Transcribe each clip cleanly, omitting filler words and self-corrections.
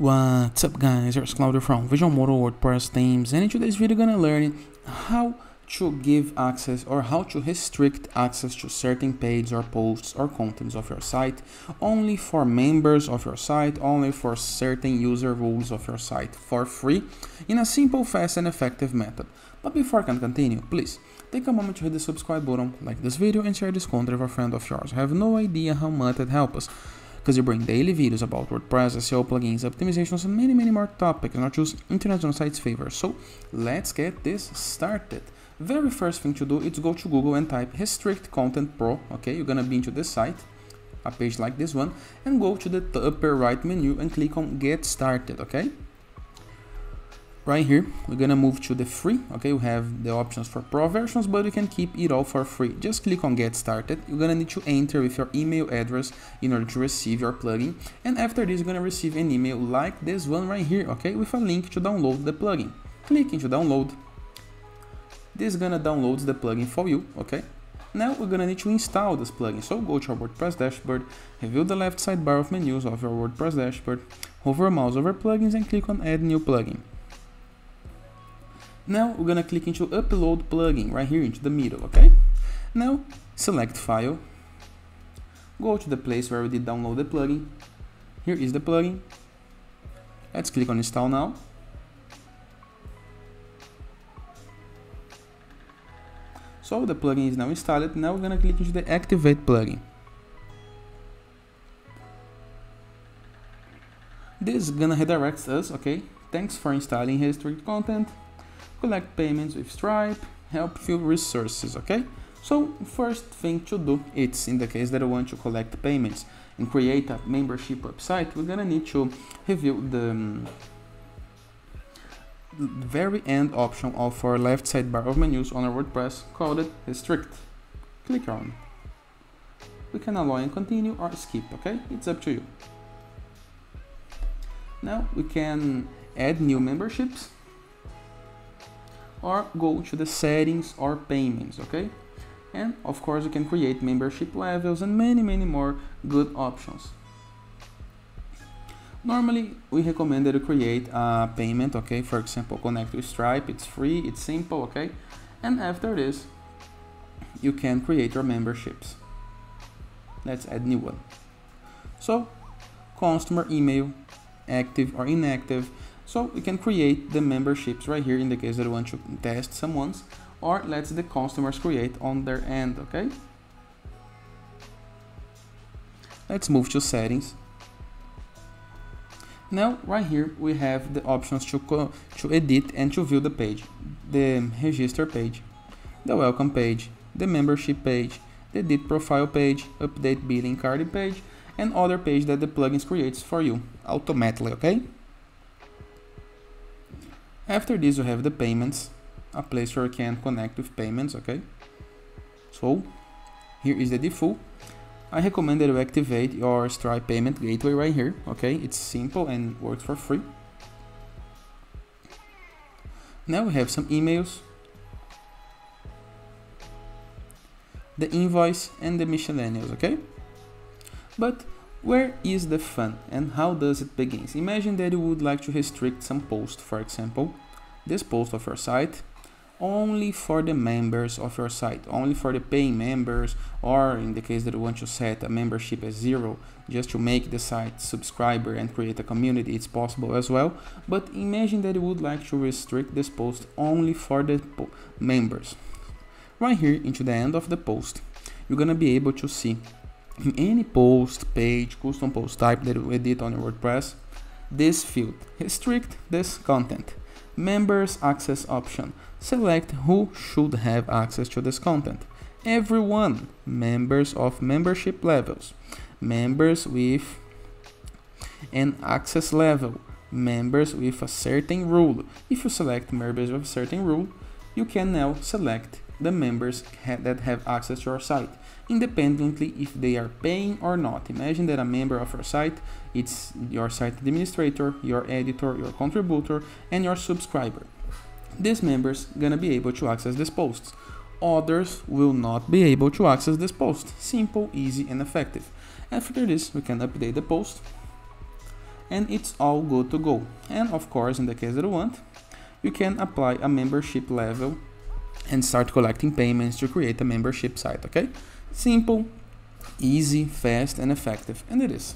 What's up guys, here's Claudio from Visualmodo WordPress themes, and in today's video we're gonna learn how to give access or how to restrict access to certain pages or posts or contents of your site only for members of your site, only for certain user rules of your site for free in a simple, fast and effective method. But before I can continue, please take a moment to hit the subscribe button, like this video and share this content with a friend of yours. I have no idea how much it helps us, because you bring daily videos about WordPress, SEO plugins, optimizations and many more topics, not just international sites favor. So let's get this started. Very first thing to do is go to Google and type Restrict Content Pro. Okay, you're gonna be into this site, a page like this one, and go to the upper right menu and click on Get Started. Okay, right here we're gonna move to the free. Okay, we have the options for pro versions, but you can keep it all for free. Just click on Get Started. You're gonna need to enter with your email address in order to receive your plugin, and after this you're gonna receive an email like this one right here, okay, with a link to download the plugin. Clicking to download. This is gonna download the plugin for you, okay? Now we're gonna need to install this plugin, so go to our WordPress dashboard, review the left sidebar of menus of your WordPress dashboard, hover your mouse over plugins and click on Add New Plugin. Now we're gonna click into Upload Plugin, right here into the middle, okay? Now select File, go to the place where we did download the plugin, here is the plugin, let's click on Install Now. So the plugin is now installed. Now we're gonna click into the Activate plugin. This is gonna redirect us, okay? Thanks for installing restricted content. Collect payments with Stripe. Help fill resources, okay? So first thing to do, it's in the case that I want to collect payments and create a membership website, we're gonna need to review the very end option of our left sidebar of menus on our WordPress called it Restrict. Click on. We can allow and continue or skip, okay? It's up to you. Now we can add new memberships or go to the settings or payments, okay? And of course you can create membership levels and many more good options. Normally, we recommend that you create a payment, okay? For example, connect with Stripe, it's free, it's simple, okay? And after this, you can create your memberships. Let's add new one. So, customer email, active or inactive. So, we can create the memberships right here in the case that you want to test someone's, or let the customers create on their end, okay? Let's move to settings. Now, right here, we have the options to edit and to view the page, the register page, the welcome page, the membership page, the edit profile page, update billing card page, and other page that the plugins creates for you automatically, okay? After this, you have the payments, a place where you can connect with payments, okay? So, here is the default. I recommend that you activate your Stripe payment gateway right here, okay? It's simple and works for free. Now we have some emails, the invoice and the miscellaneous, okay? But where is the fun and how does it begin? Imagine that you would like to restrict some posts, for example, this post of your site, only for the members of your site, only for the paying members, or in the case that you want to set a membership as 0 just to make the site subscriber and create a community, it's possible as well. But imagine that you would like to restrict this post only for the members. Right here into the end of the post, you're gonna be able to see in any post, page, custom post type that you edit on your WordPress, this field, restrict this content. Members access option, select who should have access to this content. Everyone, members of membership levels, members with an access level, members with a certain rule. If you select members with a certain rule, you can now select the members that have access to your site, independently if they are paying or not. Imagine that a member of your site, it's your site administrator, your editor, your contributor, and your subscriber. These members gonna be able to access these posts. Others will not be able to access this post. Simple, easy, and effective. After this, we can update the post. and it's all good to go. And of course, in the case that you want, you can apply a membership level and start collecting payments to create a membership site, okay? Simple, easy, fast, and effective, and it is.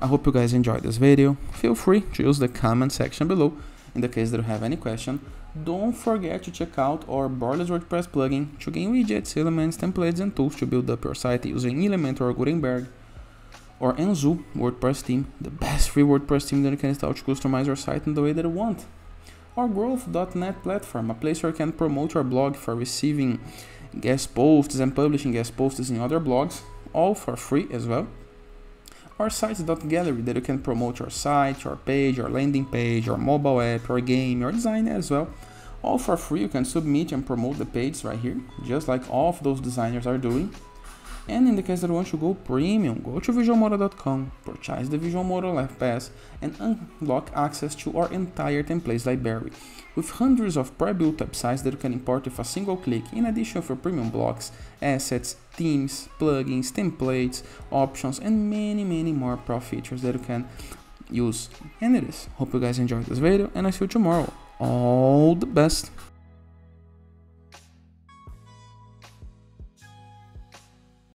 I hope you guys enjoyed this video. Feel free to use the comment section below in the case that you have any question. Don't forget to check out our Borderless WordPress plugin to gain widgets, elements, templates, and tools to build up your site using Elementor or Gutenberg or Enzu WordPress theme, the best free WordPress theme that you can install to customize your site in the way that you want. Our growth.net platform, a place where you can promote your blog for receiving guest posts and publishing guest posts in other blogs, all for free as well. Our sites.gallery, that you can promote your site, your page, your landing page, your mobile app, your game, your design as well. All for free, you can submit and promote the page right here, just like all of those designers are doing. And in the case that you want to go premium, go to visualmodo.com, purchase the Visualmodo Life Pass, and unlock access to our entire templates library, with hundreds of pre-built websites that you can import with a single click, in addition for premium blocks, assets, themes, plugins, templates, options, and many more pro features that you can use. And it is. Hope you guys enjoyed this video, and I see you tomorrow. All the best!